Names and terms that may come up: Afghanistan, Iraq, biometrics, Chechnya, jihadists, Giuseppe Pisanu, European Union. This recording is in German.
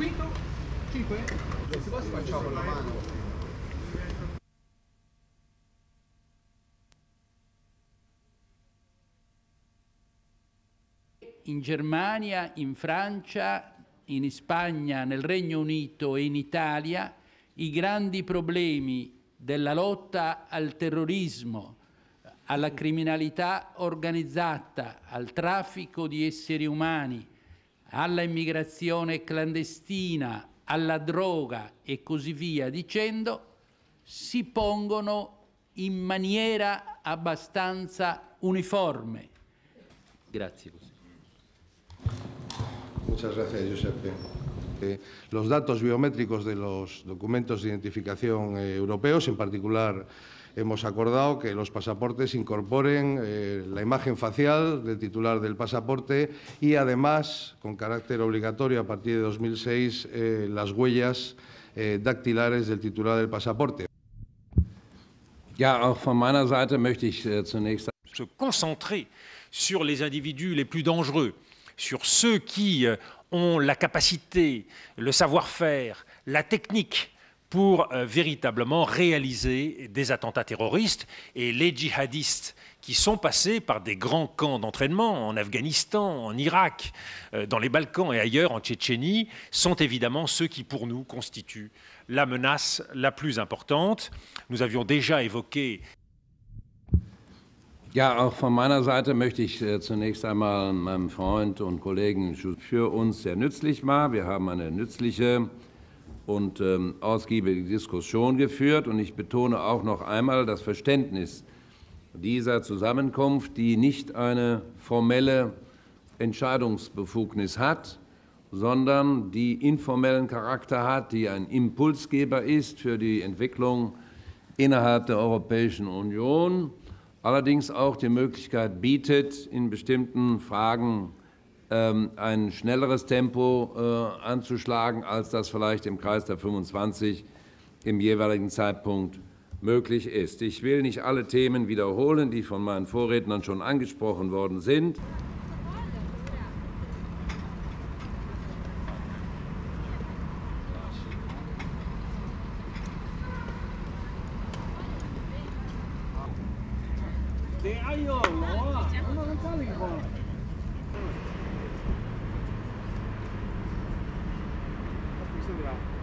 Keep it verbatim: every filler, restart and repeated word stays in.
quinto, cinque, se posso facciamo la mano. In Germania, in Francia, in Spagna, nel Regno Unito e in Italia i grandi problemi della lotta al terrorismo, alla criminalità organizzata, al traffico di esseri umani, alla immigrazione clandestina, alla droga e così via dicendo, si pongono in maniera abbastanza uniforme. Grazie. Muchas gracias, Giuseppe. Eh, los datos biométricos de los documentos de identificación eh, europeos, en particular hemos acordado que los pasaportes incorporen eh, la imagen facial del titular del pasaporte y además, con carácter obligatorio a partir de dos mil seis, eh, las huellas eh, dactilares del titular del pasaporte. Ja, auch von meiner Seite möchte ich eh, zunächst se concentrer sur les individus les plus dangereux, sur ceux qui ont la capacité, le savoir-faire, la technique pour euh, véritablement réaliser des attentats terroristes. Et les djihadistes qui sont passés par des grands camps d'entraînement en Afghanistan, en Irak, euh, dans les Balkans et ailleurs, en Tchétchénie, sont évidemment ceux qui, pour nous, constituent la menace la plus importante. Nous avions déjà évoqué... Ja, auch von meiner Seite möchte ich zunächst einmal meinem Freund und Kollegen für uns sehr nützlich war. Wir haben eine nützliche und ähm, ausgiebige Diskussion geführt. Und ich betone auch noch einmal das Verständnis dieser Zusammenkunft, die nicht eine formelle Entscheidungsbefugnis hat, sondern die informellen Charakter hat, die ein Impulsgeber ist für die Entwicklung innerhalb der Europäischen Union. Allerdings auch die Möglichkeit bietet, in bestimmten Fragen ähm, ein schnelleres Tempo äh, anzuschlagen, als das vielleicht im Kreis der fünfundzwanzig im jeweiligen Zeitpunkt möglich ist. Ich will nicht alle Themen wiederholen, die von meinen Vorrednern schon angesprochen worden sind. Gracias.